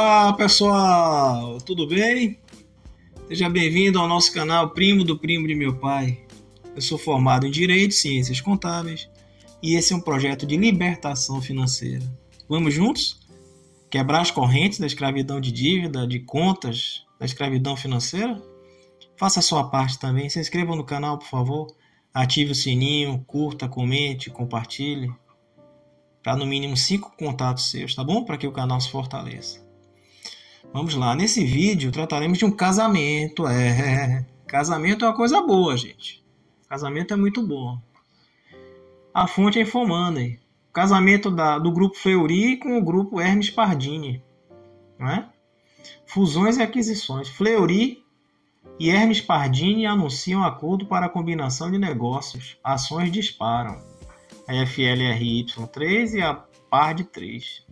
Olá pessoal, tudo bem? Seja bem-vindo ao nosso canal Primo do Primo de Meu Pai. Eu sou formado em Direito e Ciências Contábeis e esse é um projeto de libertação financeira. Vamos juntos? Quebrar as correntes da escravidão de dívida, de contas, da escravidão financeira? Faça a sua parte também, se inscreva no canal, por favor. Ative o sininho, curta, comente, compartilhe. Para no mínimo 5 contatos seus, tá bom? Para que o canal se fortaleça. Vamos lá, nesse vídeo trataremos de um casamento. Casamento é uma coisa boa, gente. Casamento é muito bom. A fonte é Infomoney. Casamento do grupo Fleury com o grupo Hermes Pardini. Não é? Fusões e aquisições. Fleury e Hermes Pardini anunciam acordo para a combinação de negócios. Ações disparam. A FLRY3 e a PARD3.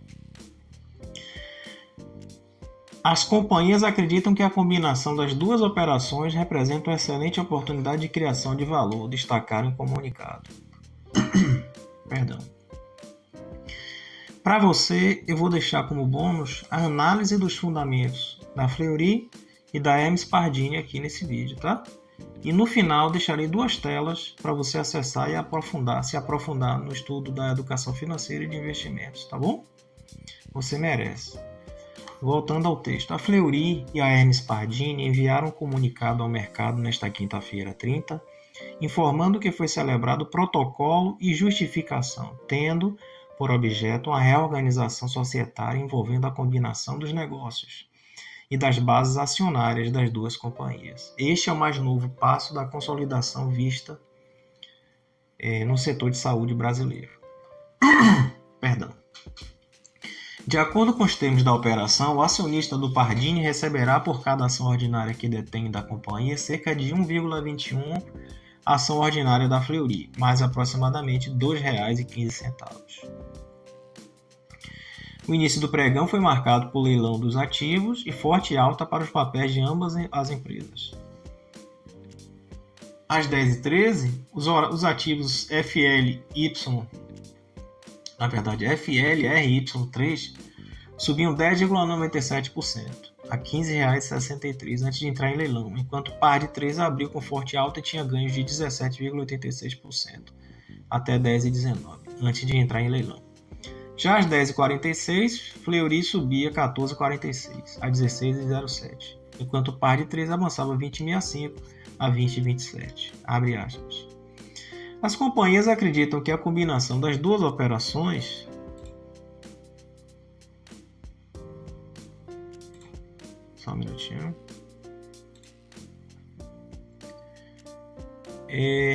As companhias acreditam que a combinação das duas operações representa uma excelente oportunidade de criação de valor, destacaram em comunicado. Perdão. Para você, eu vou deixar como bônus a análise dos fundamentos da Fleury e da Hermes Pardini aqui nesse vídeo, tá? E no final deixarei 2 telas para você acessar e se aprofundar no estudo da educação financeira e de investimentos, tá bom? Você merece. Voltando ao texto, a Fleury e a Hermes Pardini enviaram um comunicado ao mercado nesta quinta-feira 30, informando que foi celebrado protocolo e justificação, tendo por objeto uma reorganização societária envolvendo a combinação dos negócios e das bases acionárias das duas companhias. Este é o mais novo passo da consolidação vista no setor de saúde brasileiro. Perdão. De acordo com os termos da operação, o acionista do Pardini receberá por cada ação ordinária que detém da companhia cerca de 1,21 ação ordinária da Fleury, mais aproximadamente R$ 2,15. O início do pregão foi marcado por leilão dos ativos e forte alta para os papéis de ambas as empresas. Às 10h13, os ativos FLRY3 subiam 10,97% a R$ 15,63 antes de entrar em leilão, enquanto o PARD3 abriu com forte alta e tinha ganhos de 17,86% até 10h19 antes de entrar em leilão. Já às 10h46, Fleury subia 14,46 a 16,07, enquanto o PARD3 avançava 20,65 a 20,27, abre aspas. As companhias acreditam que a combinação das duas operações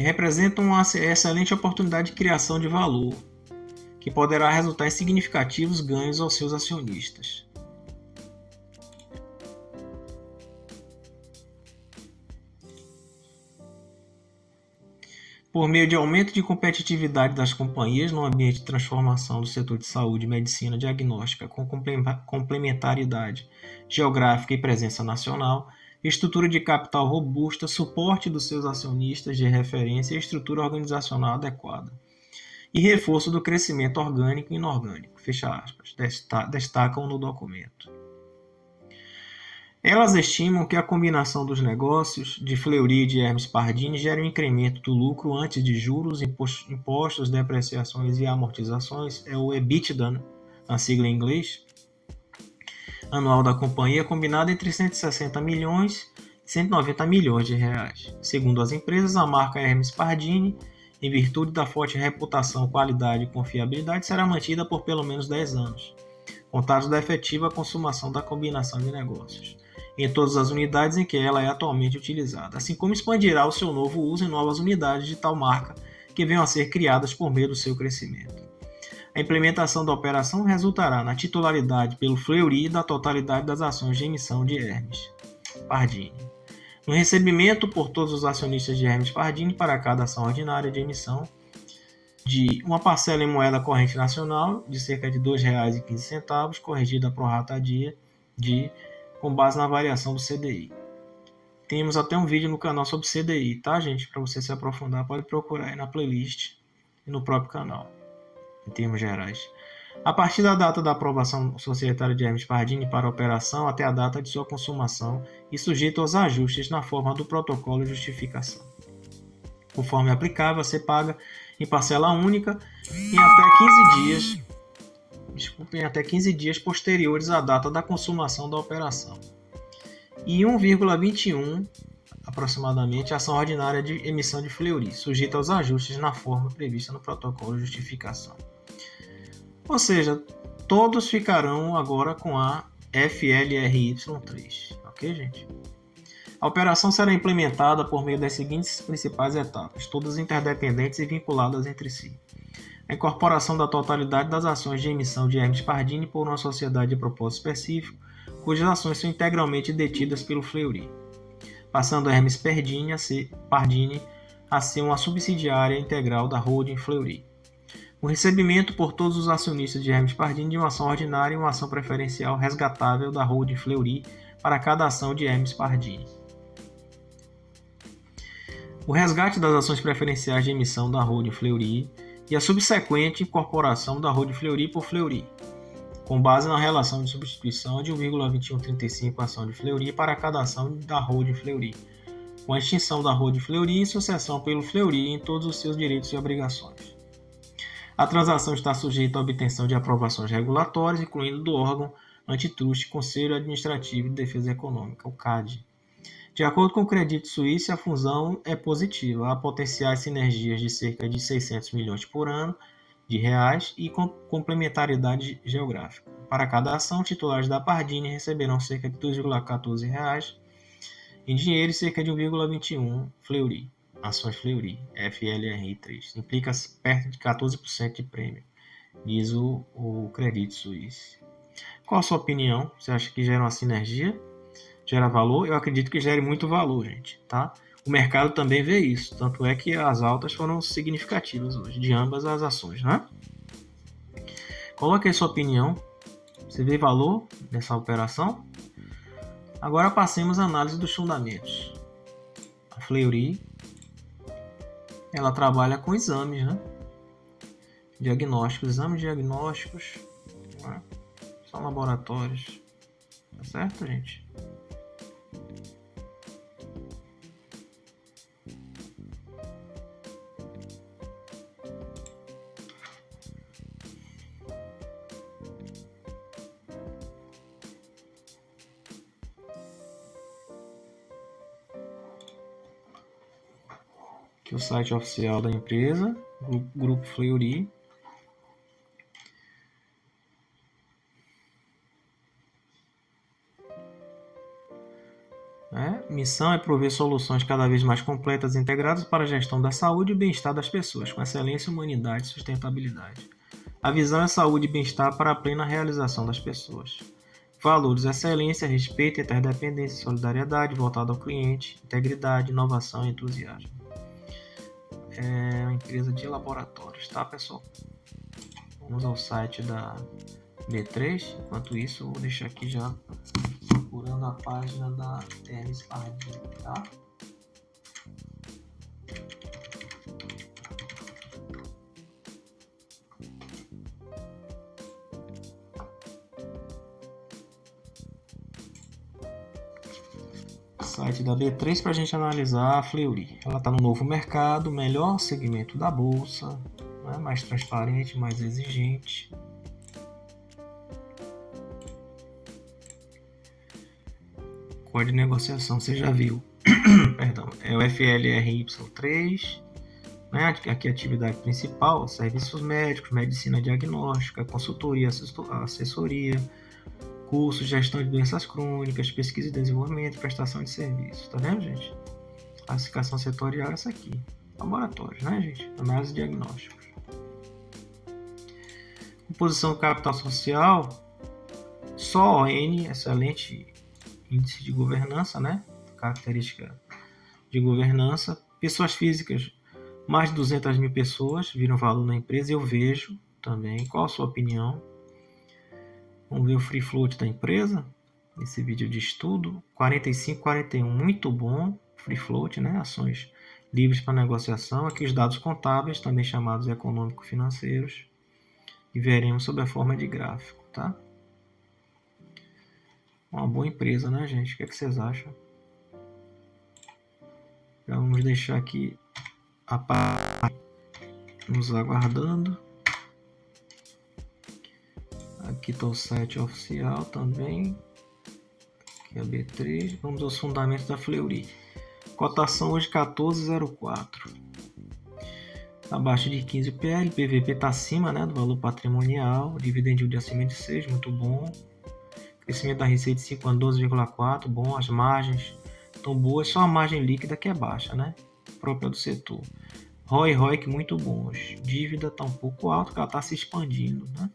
representa uma excelente oportunidade de criação de valor, que poderá resultar em significativos ganhos aos seus acionistas. Por meio de aumento de competitividade das companhias no ambiente de transformação do setor de saúde, medicina, diagnóstica, com complementaridade geográfica e presença nacional, estrutura de capital robusta, suporte dos seus acionistas de referência e estrutura organizacional adequada, e reforço do crescimento orgânico e inorgânico, fecha aspas, destacam no documento. Elas estimam que a combinação dos negócios de Fleury e de Hermes Pardini gera um incremento do lucro antes de juros, impostos, depreciações e amortizações, é o EBITDA, né? A sigla em inglês, anual da companhia, combinada entre 160 milhões e 190 milhões de reais. Segundo as empresas, a marca Hermes Pardini, em virtude da forte reputação, qualidade e confiabilidade, será mantida por pelo menos 10 anos, contados da efetiva consumação da combinação de negócios, em todas as unidades em que ela é atualmente utilizada, assim como expandirá o seu novo uso em novas unidades de tal marca que venham a ser criadas por meio do seu crescimento. A implementação da operação resultará na titularidade pelo Fleury da totalidade das ações de emissão de Hermes Pardini, no recebimento por todos os acionistas de Hermes Pardini para cada ação ordinária de emissão de uma parcela em moeda corrente nacional de cerca de R$ 2,15, corrigida pro rata com base na variação do CDI. Temos até um vídeo no canal sobre CDI, tá, gente? Para você se aprofundar, pode procurar aí na playlist e no próprio canal, em termos gerais. a partir da data da aprovação societária de Hermes Pardini para a operação até a data de sua consumação e sujeito aos ajustes na forma do protocolo de justificação. Conforme aplicável, você paga em parcela única em até 15 dias posteriores à data da consumação da operação. E 1,21 aproximadamente a ação ordinária de emissão de Fleury, sujeita aos ajustes na forma prevista no protocolo de justificação. Ou seja, todos ficarão agora com a FLRY3, ok, gente? A operação será implementada por meio das seguintes principais etapas, todas interdependentes e vinculadas entre si. A incorporação da totalidade das ações de emissão de Hermes Pardini por uma sociedade de propósito específico, cujas ações são integralmente detidas pelo Fleury, passando a Hermes Pardini a ser uma subsidiária integral da holding Fleury. O recebimento por todos os acionistas de Hermes Pardini de uma ação ordinária e uma ação preferencial resgatável da holding Fleury para cada ação de Hermes Pardini. O resgate das ações preferenciais de emissão da holding Fleury e a subsequente incorporação da holding Fleury por Fleury, com base na relação de substituição de 1,2135 ação de Fleury para cada ação da holding Fleury, com a extinção da holding Fleury e sucessão pelo Fleury em todos os seus direitos e obrigações. A transação está sujeita à obtenção de aprovações regulatórias, incluindo do órgão antitruste Conselho Administrativo de Defesa Econômica, o CADE. De acordo com o Crédito Suíça, a fusão é positiva, há potenciais sinergias de cerca de 600 milhões por ano de reais e complementaridade geográfica. Para cada ação, titulares da Pardini receberão cerca de R$ 2,14 em dinheiro e cerca de 1,21 Fleury, ações Fleury, FLRY3. Implica perto de 14% de prêmio, diz o Crédito Suíça. Qual a sua opinião? Você acha que gera uma sinergia? Gera valor? Eu acredito que gere muito valor, gente, tá? O mercado também vê isso, tanto é que as altas foram significativas hoje, de ambas as ações, né? Coloque aí sua opinião, você vê valor nessa operação? Agora passemos à análise dos fundamentos. A Fleury, ela trabalha com exames, né? Diagnósticos, exames diagnósticos, né? São laboratórios, tá certo, gente? O site oficial da empresa, Grupo Fleury. Missão é prover soluções cada vez mais completas e integradas para a gestão da saúde e bem-estar das pessoas, com excelência, humanidade e sustentabilidade. A visão é saúde e bem-estar para a plena realização das pessoas. Valores: excelência, respeito, interdependência e solidariedade, voltado ao cliente, integridade, inovação e entusiasmo. É uma empresa de laboratórios, tá, pessoal? Vamos ao site da B3. Enquanto isso, eu vou deixar aqui já procurando a página da Hermes Pardini, tá? Site da B3 para a gente analisar a Fleury. Ela está no novo mercado, melhor segmento da bolsa, né? Mais transparente, mais exigente. Código de negociação, você já viu. Perdão, é o FLRY3, né? Aqui a atividade principal, serviços médicos, medicina diagnóstica, consultoria, assessoria, cursos, gestão de doenças crônicas, pesquisa e desenvolvimento, prestação de serviços, tá vendo, gente? Classificação setorial é essa aqui, laboratórios, né, gente? Análise de diagnósticos. Composição do capital social, só ON, excelente índice de governança, né? Característica de governança. Pessoas físicas, mais de 200 mil pessoas viram valor na empresa, eu vejo também. Qual a sua opinião? Vamos ver o free float da empresa, nesse vídeo de estudo, 45,41, muito bom, free float, né? Ações livres para negociação, aqui os dados contábeis, também chamados econômico-financeiros, e veremos sob a forma de gráfico, tá? Uma boa empresa, né, gente? O que é que vocês acham? Já vamos deixar aqui a parte nos aguardando. Aqui está o site oficial também. Aqui a B3. Vamos aos fundamentos da Fleury. Cotação hoje 14,04. Está abaixo de 15 PL. PVP está acima, né, do valor patrimonial. Dividendo de acima de 6, muito bom. Crescimento da receita de 5 anos, 12,4. Bom, as margens estão boas. Só a margem líquida que é baixa, né? Própria do setor. ROIC muito bons. Dívida está um pouco alta, ela está se expandindo, né?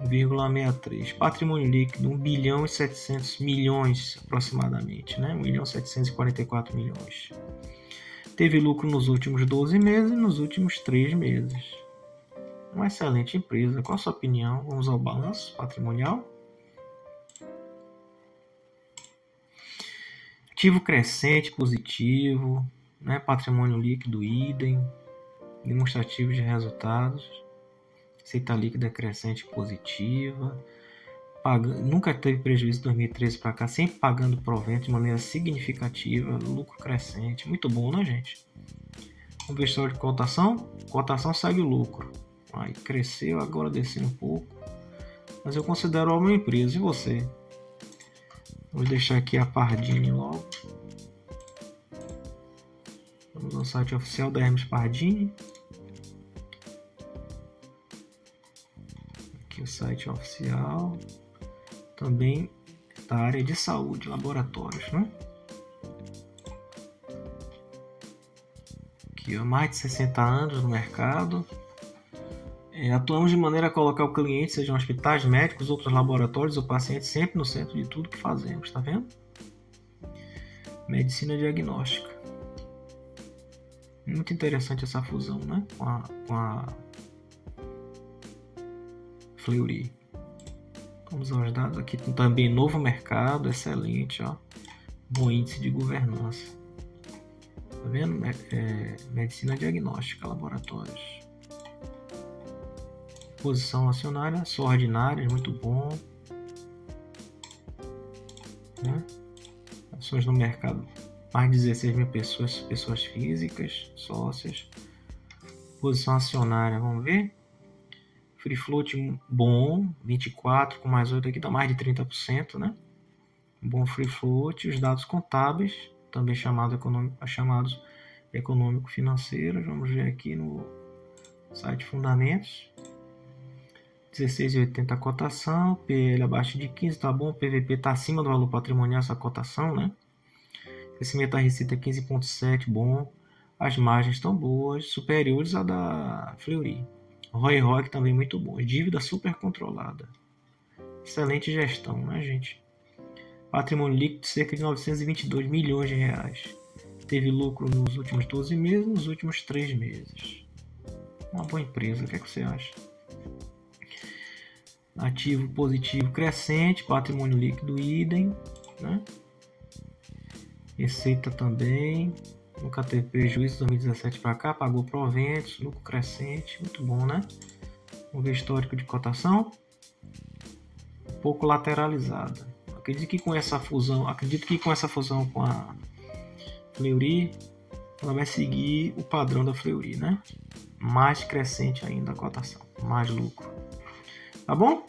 1,63. Patrimônio líquido 1 bilhão e 700 milhões aproximadamente, né? 1 bilhão 744 milhões. Teve lucro nos últimos 12 meses e nos últimos 3 meses. Uma excelente empresa. Qual a sua opinião? Vamos ao balanço patrimonial. Ativo crescente positivo, né? Patrimônio líquido idem, demonstrativo de resultados. Receita líquida crescente positiva, nunca teve prejuízo de 2013 para cá, sempre pagando provento de maneira significativa, lucro crescente, muito bom, né, gente? Vamos ver só de cotação, cotação segue o lucro, aí cresceu, agora desceu um pouco, mas eu considero uma empresa, e você? Vou deixar aqui a Pardini logo, vamos ao site oficial da Hermes Pardini. Site oficial também da área de saúde, laboratórios, né? Aqui, ó, mais de 60 anos no mercado. Atuamos de maneira a colocar o cliente, sejam hospitais, médicos, outros laboratórios ou pacientes, sempre no centro de tudo que fazemos, tá vendo? Medicina diagnóstica. Muito interessante essa fusão, né? Com a Fleury. Vamos aos dados aqui, tem também novo mercado, excelente, ó. Bom índice de governança. Tá vendo? Medicina diagnóstica, laboratórios. Posição acionária, só ordinárias, muito bom. Né? Ações no mercado, mais de 16 mil pessoas, pessoas físicas, sócias. Posição acionária, vamos ver. Free float bom, 24 com mais 8 aqui, dá mais de 30%, né? Bom free float, os dados contábeis, também chamados econômico-financeiros. Vamos ver aqui no site fundamentos. 16,80 a cotação, PL abaixo de 15, tá bom, PVP tá acima do valor patrimonial essa cotação, né? Crescimento da receita 15,7, bom. As margens estão boas, superiores à da Fleury. ROIC também muito bom. Dívida super controlada. Excelente gestão, né, gente? Patrimônio líquido de cerca de 922 milhões de reais. Teve lucro nos últimos 12 meses, nos últimos 3 meses. Uma boa empresa, o que é que você acha? Ativo positivo crescente, patrimônio líquido idem, né? Receita também. Nunca teve prejuízo de 2017 para cá, pagou proventos, lucro crescente, muito bom, né? Vamos ver histórico de cotação. Um pouco lateralizada. Acredito que com essa fusão com a Fleury, ela vai seguir o padrão da Fleury, né? Mais crescente ainda a cotação, mais lucro. Tá bom?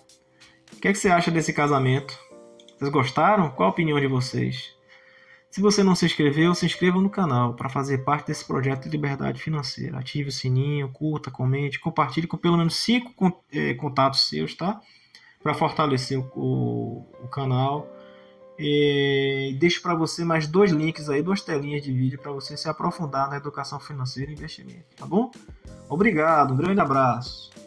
O que é que você acha desse casamento? Vocês gostaram? Qual a opinião de vocês? Se você não se inscreveu, se inscreva no canal para fazer parte desse projeto de liberdade financeira. Ative o sininho, curta, comente, compartilhe com pelo menos 5 contatos seus, tá? Para fortalecer o canal. E deixo para você mais 2 links aí, 2 telinhas de vídeo para você se aprofundar na educação financeira e investimento, tá bom? Obrigado, um grande abraço.